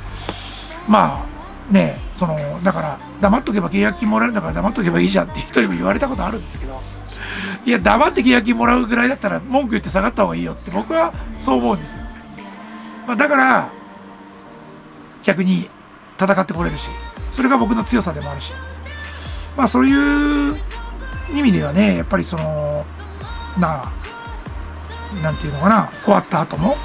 だから黙っとけば契約金もらえるんだから黙っとけばいいじゃんって一人も言われたことあるんですけど、いや黙って契約金もらうぐらいだったら文句言って下がった方がいいよって僕はそう思うんですよ。だから逆に戦ってこれるし、それが僕の強さでもあるし、そういう意味ではね、やっぱりなんていうのかな、終わった後も、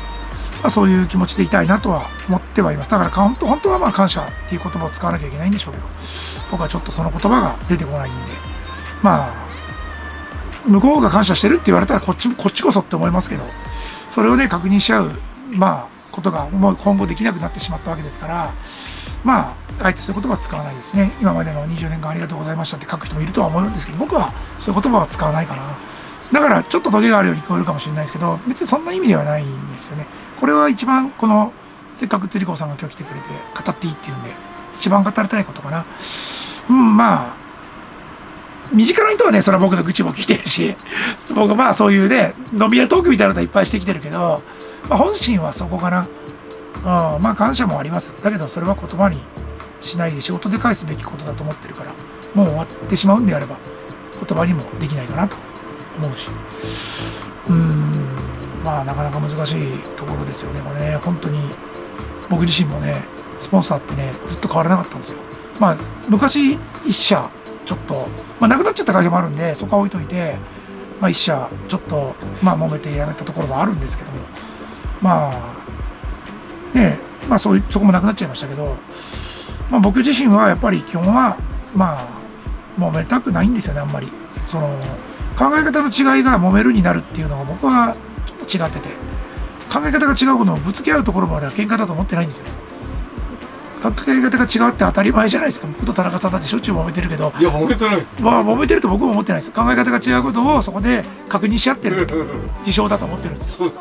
そういう気持ちでいたいなとは思ってはいます。だから本当は感謝っていう言葉を使わなきゃいけないんでしょうけど、僕はちょっとその言葉が出てこないんで、向こうが感謝してるって言われたらこっちこそって思いますけど、それをね、確認し合う、ことがもう今後できなくなってしまったわけですから、あえてそういう言葉は使わないですね。今までの20年間ありがとうございましたって書く人もいるとは思うんですけど、僕はそういう言葉は使わないかな。だからちょっとトゲがあるように聞こえるかもしれないですけど、別にそんな意味ではないんですよね。これは一番せっかく釣り子さんが今日来てくれて語っていいっていうんで、一番語りたいことかな。身近な人はね、それは僕の愚痴も聞いてるし、僕そういうね、飲み屋トークみたいなことはいっぱいしてきてるけど、本心はそこかな。感謝もあります。だけどそれは言葉にしないで仕事で返すべきことだと思ってるから、もう終わってしまうんであれば、言葉にもできないかなと。思うし、なかなか難しいところですよね。これね、本当に僕自身もね、スポンサーってね、ずっと変わらなかったんですよ。昔一社ちょっとなくなっちゃった会社もあるんで、そこは置いといて、一社ちょっと揉めて辞めたところはあるんですけども、そこもなくなっちゃいましたけど、僕自身はやっぱり基本は揉めたくないんですよね、あんまり。考え方の違いが揉めるになるっていうのが僕はちょっと違ってて、考え方が違うことをぶつけ合うところまでは喧嘩だと思ってないんですよ。考え方が違うって当たり前じゃないですか。僕と田中さんだってしょっちゅう揉めてるけど、いや揉めてないです。揉めてると僕も思ってないです。考え方が違うことをそこで確認し合ってる事象だと思ってるんですよ。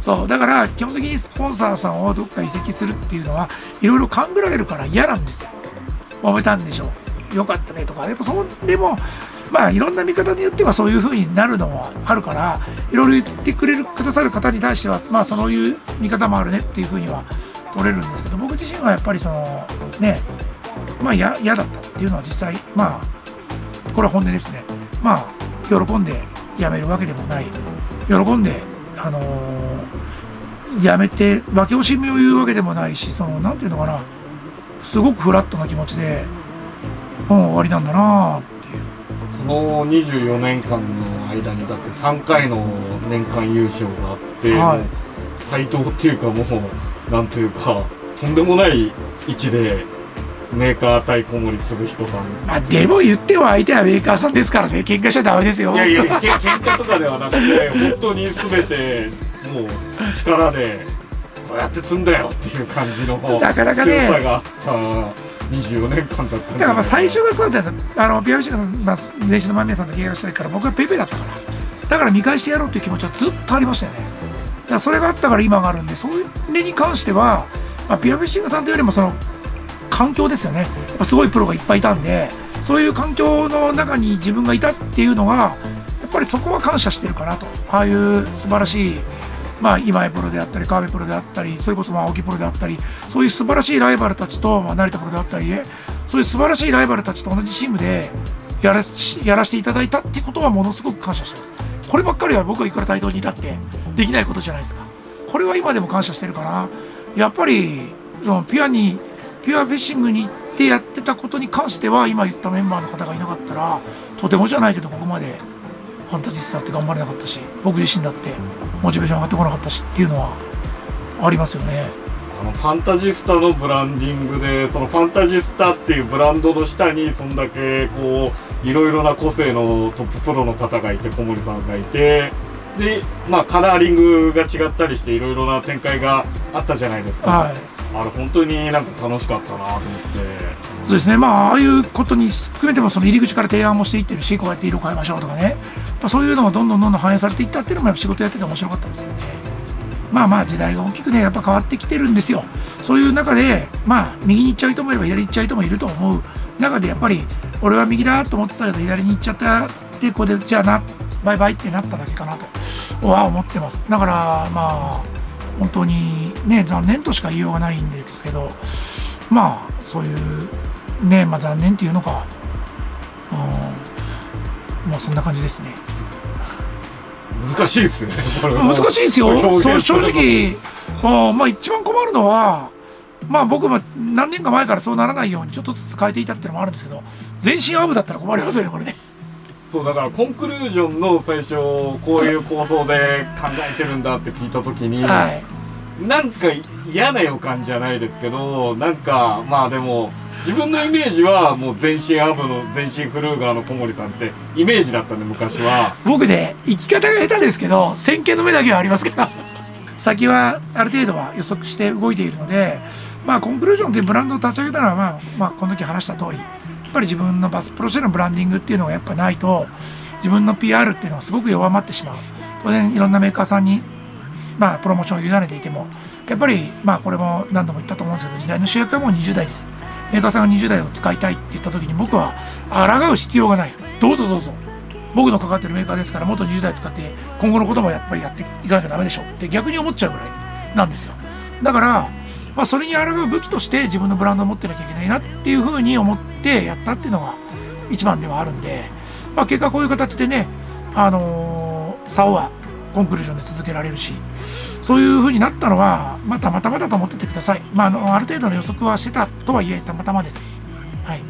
そうだから基本的にスポンサーさんをどっか移籍するっていうのはいろいろ勘ぐられるから嫌なんですよ。揉めたんでしょう、よかったねとか。やっぱそれもまあいろんな見方によってはそういう風になるのもあるから、いろいろ言ってくださる方に対してはまあそういう見方もあるねっていう風には取れるんですけど、僕自身はやっぱりそのねまあ嫌だったっていうのは実際まあこれは本音ですね。まあ喜んで辞めるわけでもない、喜んで辞めて負け惜しみを言うわけでもないし、そのなんていうのかな、すごくフラットな気持ちでもう終わりなんだなぁ。その24年間の間にだって3回の年間優勝があって、はい、対等っていうかもうなんというかとんでもない位置でメーカー対小森嗣彦さん、まあでも言っては相手はメーカーさんですからね、喧嘩しちゃダメですよ。いやいや喧嘩とかではなくて本当に全てもう力でこうやって積んだよっていう感じの強さがあった。24年間だったんだから、まあ最初がそうだったんですよ。ビアフィシカさん、まあ、前身の間宮さんと契約したいから僕はペイペイだったから、だから見返してやろうっていう気持ちはずっとありましたよね。だからそれがあったから今があるんで、それに関しては、まあ、ビアフィシカさんというよりもその環境ですよね。やっぱすごいプロがいっぱいいたんで、そういう環境の中に自分がいたっていうのがやっぱりそこは感謝してるかなと。ああいう素晴らしいまあ、今井プロであったり、川辺プロであったり、それこそまあ青木プロであったり、そういう素晴らしいライバルたちと、まあ、成田プロであったり、そういう素晴らしいライバルたちと同じチームでやらせていただいたってことはものすごく感謝してます。こればっかりは僕はいくら対等にいたってできないことじゃないですか。これは今でも感謝してるかな。やっぱり、ピュアフィッシングに行ってやってたことに関しては、今言ったメンバーの方がいなかったら、とてもじゃないけど、ここまで。ファンタジスタって頑張れなかったし、僕自身だってモチベーション上がってこなかったしっていうのはありますよね。ファンタジスタのブランディングで、そのファンタジスタっていうブランドの下にそんだけこういろいろな個性のトッププロの方がいて、小森さんがいて、でまあカラーリングが違ったりしていろいろな展開があったじゃないですか。はい、あれ本当になんか楽しかったなと思って。そうですね、まあああいうことに含めてもその入り口から提案もしていってるし、こうやって色変えましょうとかね、まあ、そういうのがどんどん反映されていったっていうのもやっぱ仕事やってて面白かったですよね。まあまあ時代が大きくねやっぱ変わってきてるんですよ。そういう中でまあ右に行っちゃう人もいれば左に行っちゃう人もいると思う中で、やっぱり俺は右だと思ってたけど左に行っちゃったってここでじゃあなバイバイってなっただけかなとは思ってます。だからまあ本当にね残念としか言いようがないんですけど、まあそういう。ねえ、まあ残念っていうのか、まあそんな感じですね。難しいですね。難しいですよ。そう正直、まあ一番困るのは、まあ僕も何年か前からそうならないようにちょっとずつ変えていたっていうのもあるんですけど、全身アブだったら困りますよねこれね。そうだからコンクルージョンの最初こういう構想で考えてるんだって聞いたときに、はい、なんか嫌な予感じゃないですけど、なんかまあでも。自分のイメージはもう全身アブの全身フルーガーの小森さんってイメージだったんで昔は。僕ね生き方が下手ですけど先見の目だけはありますから先はある程度は予測して動いているので、まあコンクルージョンというブランドを立ち上げたのはまあこの時話した通り、やっぱり自分のバスプロシェのブランディングっていうのがやっぱないと自分の PR っていうのはすごく弱まってしまう。当然いろんなメーカーさんにまあプロモーションを委ねていてもやっぱりまあこれも何度も言ったと思うんですけど、時代の主役はもう20代です。メーカーさんが20代を使いたいって言った時に僕は抗う必要がない。どうぞどうぞ僕のかかってるメーカーですから、もっと20代使って今後のこともやっぱりやっていかなきゃダメでしょって逆に思っちゃうぐらいなんですよ。だから、まあ、それに抗う武器として自分のブランドを持ってなきゃいけないなっていうふうに思ってやったっていうのが一番ではあるんで、まあ、結果こういう形でね竿はコンクルージョンで続けられるし、そういう風になったのは、まあ、たまたまだと思っててください。まあ、ある程度の予測はしてたとはいえたまたまです、はい、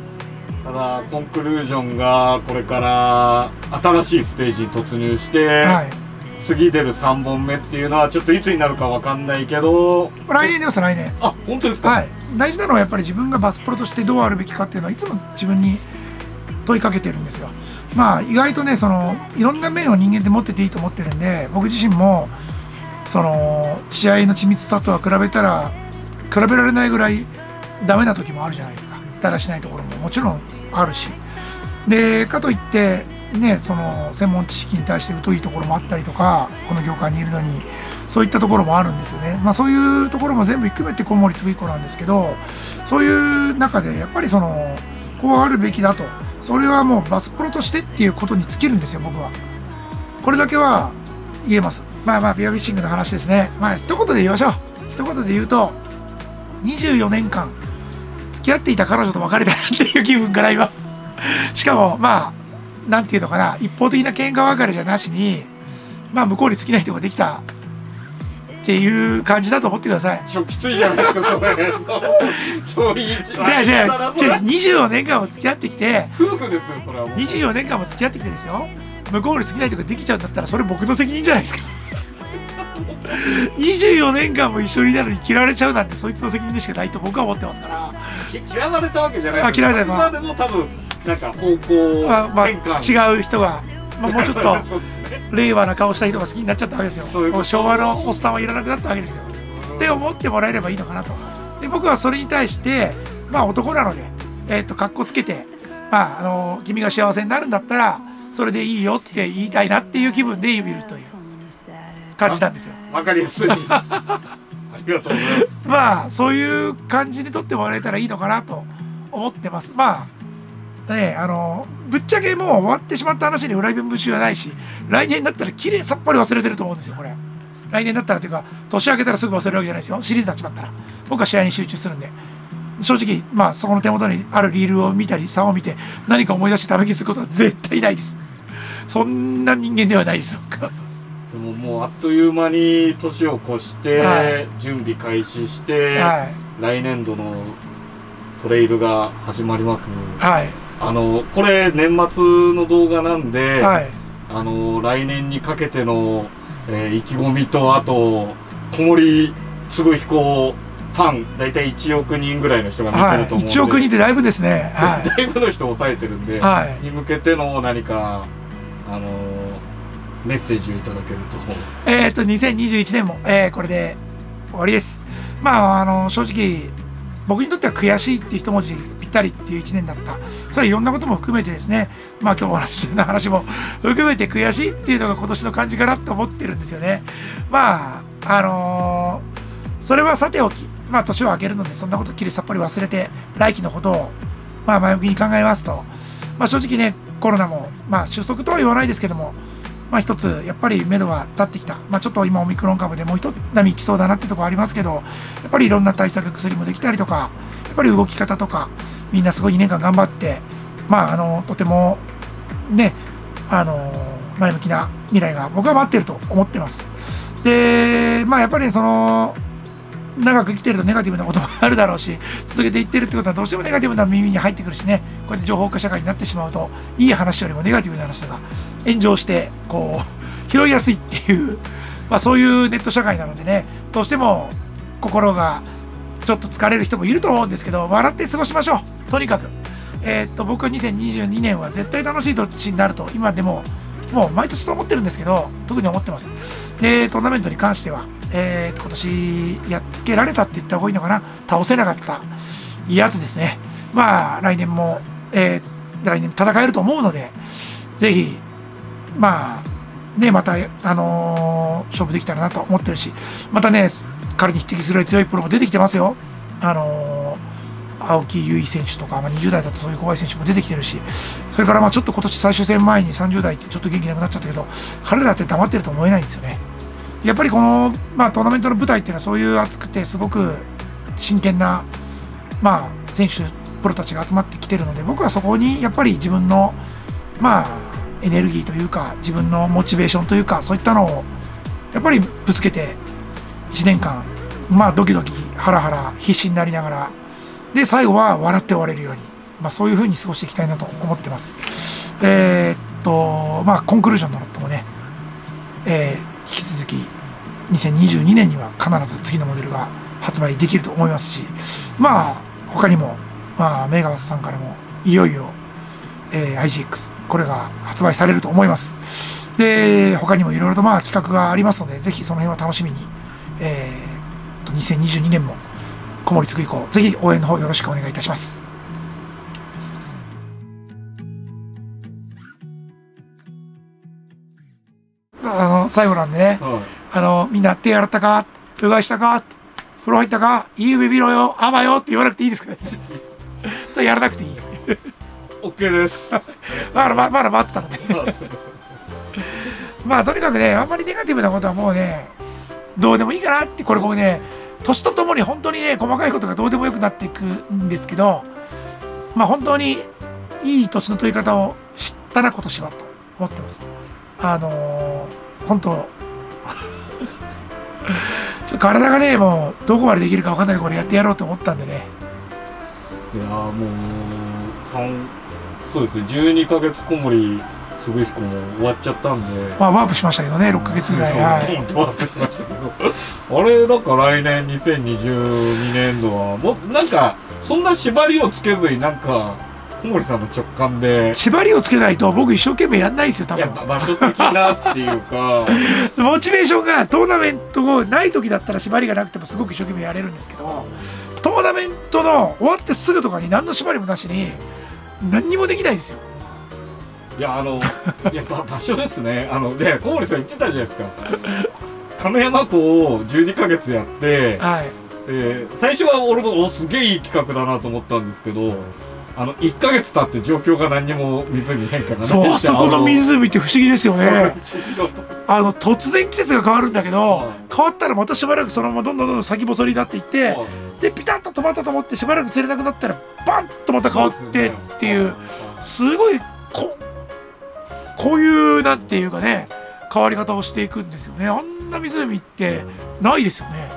ただコンクルージョンがこれから新しいステージに突入して、はい、次出る3本目っていうのはちょっといつになるかわかんないけど来年です。来年。あ、本当ですか。はい、大事なのはやっぱり自分がバスプロとしてどうあるべきかっていうのはいつも自分に問いかけてるんですよ。まあ意外とねそのいろんな面を人間で持ってていいと思ってるんで、僕自身もその試合の緻密さとは比べられないぐらいダメな時もあるじゃないですか。だらしないところももちろんあるし、でかといってねその専門知識に対して疎いところもあったりとか、この業界にいるのにそういったところもあるんですよね。まあ、そういうところも全部含めて小森次彦なんですけど、そういう中でやっぱりそのこうあるべきだと、それはもうバスプロとしてっていうことに尽きるんですよ、僕は。これだけは言えます。まあまあビアフィッシングの話ですね。まあ一言で言いましょう。一言で言うと、24年間付き合っていた彼女と別れたなっていう気分から今しかもまあなんていうのかな、一方的な喧嘩別れじゃなしに、まあ向こうに好きな人ができたっていう感じだと思ってください。ちょっときついじゃないですかそれ。そういうじゃあじゃあ24年間も付き合ってきて、夫婦ですよそれは。24年間も付き合ってきてですよ、向こうに好きな人ができちゃうんだったらそれ僕の責任じゃないですか。24年間も一緒にいたのに嫌われちゃうなんてそいつの責任でしかないと僕は思ってますから。嫌われたわけじゃないです。嫌われたわけでも多分なんか方向変換、違う人が、まあ、もうちょっと令和な顔した人が好きになっちゃったわけですよ。もう昭和のおっさんはいらなくなったわけですよって思ってもらえればいいのかなと。で僕はそれに対してまあ男なのでかっこつけて、まあ君が幸せになるんだったらそれでいいよって言いたいなっていう気分で言うという感じなんですよ。わかりやすい。ありがとうございます。まあそういう感じで取ってもらえたらいいのかなと思ってます。まあね、ぶっちゃけもう終わってしまった話に裏切り節はないし、来年だったら綺麗さっぱり忘れてると思うんですよこれ。来年だったらというか年明けたらすぐ忘れるわけじゃないですよ。シリーズ立ちまったら僕は試合に集中するんで。正直、まあ、そこの手元にあるリールを見たり、差を見て、何か思い出してため息することは絶対ないです。そんな人間ではないです。でももうあっという間に年を越して、はい、準備開始して、はい、来年度のトレイルが始まります。はい、これ年末の動画なんで、はい、来年にかけての、意気込みと、あと、小森次彦ファン、大体1億人ぐらいの人が見てると思うんで、1億人ってだいぶですね、だいぶの人を抑えてるんで、はい、に向けての何か、メッセージをいただけると。2021年も、これで終わりです。まあ、正直、僕にとっては悔しいって一文字ぴったりっていう1年だった。それはいろんなことも含めてですね、まあ、今日お話ししてる話も含めて悔しいっていうのが今年の感じかなと思ってるんですよね。まあ、それはさておき、まあ、年を明けるので、そんなこときりさっぱり忘れて、来期のことを、まあ、前向きに考えますと。まあ、正直ね、コロナも、まあ、収束とは言わないですけども、まあ、一つ、やっぱり、目処が立ってきた。まあ、ちょっと今、オミクロン株でもう一波来そうだなってとこありますけど、やっぱりいろんな対策、薬もできたりとか、やっぱり動き方とか、みんなすごい2年間頑張って、まあ、とても、ね、前向きな未来が僕は待ってると思ってます。で、まあ、やっぱり、長く生きてるとネガティブなこともあるだろうし、続けていってるってことはどうしてもネガティブな耳に入ってくるしね、こうやって情報化社会になってしまうと、いい話よりもネガティブな話とか、炎上して、こう、拾いやすいっていう、まあそういうネット社会なのでね、どうしても心がちょっと疲れる人もいると思うんですけど、笑って過ごしましょう。とにかく。僕は2022年は絶対楽しい年になると、今でも、もう毎年と思ってるんですけど、特に思ってます。で、トーナメントに関しては、今年やっつけられたって言った方がいいのかな、倒せなかったやつですね。まあ、来年も、来年戦えると思うので、ぜひ、まあ、ね、また、勝負できたらなと思ってるし、またね、彼に匹敵するぐらい強いプロも出てきてますよ。青木優衣選手とか、まあ、20代だとそういう怖い選手も出てきてるし、それからまあちょっと今年最終戦前に30代ってちょっと元気なくなっちゃったけど、彼らって黙ってると思えないんですよね。やっぱりこの、まあ、トーナメントの舞台っていうのはそういう熱くてすごく真剣な、まあ、選手、プロたちが集まってきてるので、僕はそこにやっぱり自分の、まあ、エネルギーというか、自分のモチベーションというか、そういったのをやっぱりぶつけて1年間、まあ、ドキドキ、ハラハラ、必死になりながら、で、最後は笑って終われるように、まあ、そういう風に過ごしていきたいなと思ってます。まあ、コンクルージョンのこともね、引き続き、2022年には必ず次のモデルが発売できると思いますし、まあ、他にも、まあ、メガバスさんからも、いよいよ、IGX、これが発売されると思います。で、他にもいろいろと、まあ、企画がありますので、ぜひその辺は楽しみに、2022年も、小森次彦、ぜひ応援の方よろしくお願いいたします。最後なんでね、みんな手洗ったか、うがいしたか、風呂入ったか、いい指見ろよ、あばよって言わなくていいですからね。それやらなくていい。OK です。だからまだ待ってたので。まあとにかくね、あんまりネガティブなことはもうね、どうでもいいかなって、これ僕ね、年とともに本当にね、細かいことがどうでもよくなっていくんですけど、まあ本当にいい年の取り方を知ったな、今年はと思ってます。本当、ちょっと体がね、もうどこまでできるか分かんないところやってやろうと思ったんでね。いやーもうそうですね、12ヶ月こもりつぶひこも終わっちゃったんで、まあワープしましたけどね、6ヶ月ぐらいワープしましたけど、あれなんか来年2022年度はもうなんかそんな縛りをつけずに、なんか小森さんの直感で縛りをつけないと僕一生懸命やんないですよ、多分。いや場所的なっていうかモチベーションがトーナメントがない時だったら縛りがなくてもすごく一生懸命やれるんですけど、トーナメントの終わってすぐとかに何の縛りもなしに何にもできないんですよ。いややっぱ場所ですね。で小森さん言ってたじゃないですか、亀山湖を12ヶ月やって、はい、最初は俺もすげえいい企画だなと思ったんですけど、1ヶ月経って状況が何にも湖変化がない。そう、あそこの湖って不思議ですよね。突然季節が変わるんだけど、はい、変わったらまたしばらくそのままどんどん先細りになっていって、はい、でピタッと止まったと思ってしばらく釣れなくなったらバンとまた変わってっていう、すごいこういうなんていうかね、変わり方をしていくんですよね。あんな湖ってないですよね。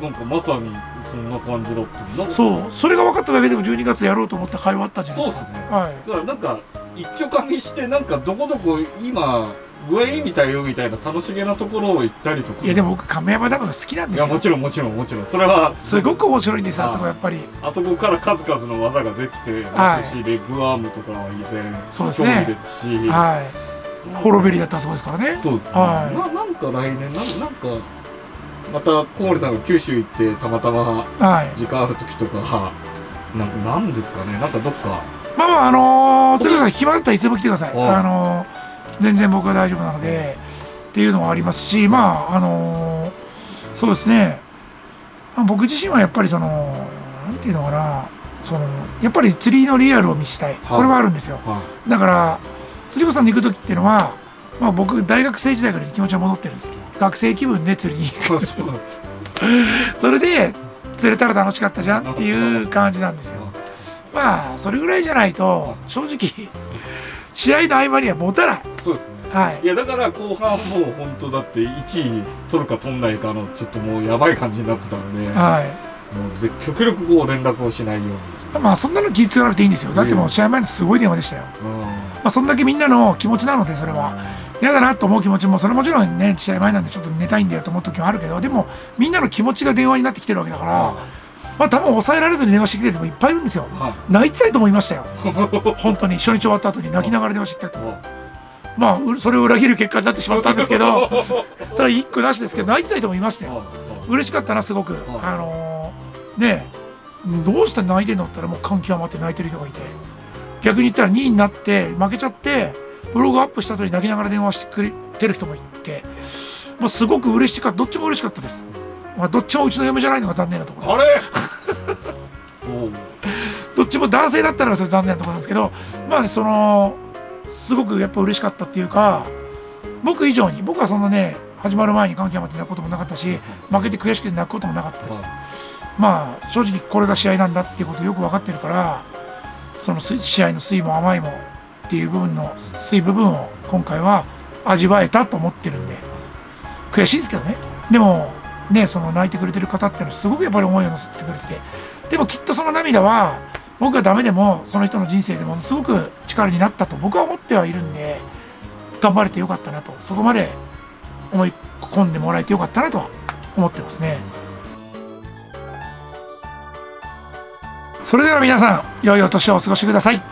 なんかまさにそんな感じだった。そう、それが分かっただけでも12月やろうと思った会話あったじゃないですか。そうですね。はい。だからなんか一丁かみして、なんかどこどこ今具合いいみたいよみたいな楽しげなところを行ったりとか。いやでも僕亀山ダムが好きなんですよ。いやもちろんそれはすごく面白いんです、あそこやっぱり。あそこから数々の技ができて、私レッグアームとかは以前そうですね。はい。ホロベリーだったらそうですからね。そうですね。はい。なんか来年なんか。また小森さんが九州行ってたまたま時間ある時とか、はい、なんですかね、なんかどっかまあまあ暇だったらいつでも来てください。全然僕は大丈夫なのでっていうのもありますし、まあそうですね、僕自身はやっぱりそのなんていうのかな、やっぱり釣りのリアルを見したい、これはあるんですよ。だから釣り子さんに行く時っていうのは、まあ僕大学生時代から気持ちは戻ってるんですけど、学生気分で釣りに行くそれで釣れたら楽しかったじゃんっていう感じなんですよ。まあそれぐらいじゃないと正直試合の合間には持たない。そうですね、はい。いやだから後半もう本当だって1位取るか取んないかのちょっともうやばい感じになってたんで、はい、もう極力こう連絡をしないように。まあそんなの気付かなくていいんですよ。だってもう試合前のすごい電話でしたよ。まあそんだけみんなの気持ちなので、それは嫌だなと思う気持ちも、それもちろんね、試合前なんでちょっと寝たいんだよと思う時はあるけど、でもみんなの気持ちが電話になってきてるわけだから、まあ多分抑えられずに電話してきてる人もいっぱいいるんですよ。泣いてたいと思いましたよ本当に初日終わった後に泣きながら電話してきたりとか、まあそれを裏切る結果になってしまったんですけどそれは一個なしですけど、泣いてたいと思いましたよ。嬉しかったな、すごく。ねえ、どうして泣いてんのって言ったら、もう感極まって泣いてる人がいて、逆に言ったら2位になって負けちゃってブログアップした後に泣きながら電話してくれてる人もいて、まあ、すごく嬉しかった。どっちも嬉しかったです。まあ、どっちもうちの嫁じゃないのが残念なところ。あれどっちも男性だったらそれ残念なところなんですけど、まあね、すごくやっぱ嬉しかったっていうか、僕以上に、僕はそのね、始まる前に感極まって泣くこともなかったし、負けて悔しくて泣くこともなかったです。まあ、正直これが試合なんだっていうことをよく分かってるから、その試合の酸いも甘いも、っていう部分の薄い部分を今回は味わえたと思ってるんで、悔しいですけどね。でもね、その泣いてくれてる方っていうのはすごくやっぱり思いを乗せてくれてて、でもきっとその涙は僕がダメでもその人の人生でもすごく力になったと僕は思ってはいるんで、頑張れてよかったなと、そこまで思い込んでもらえてよかったなとは思ってますね。それでは皆さん、良いお年をお過ごしください。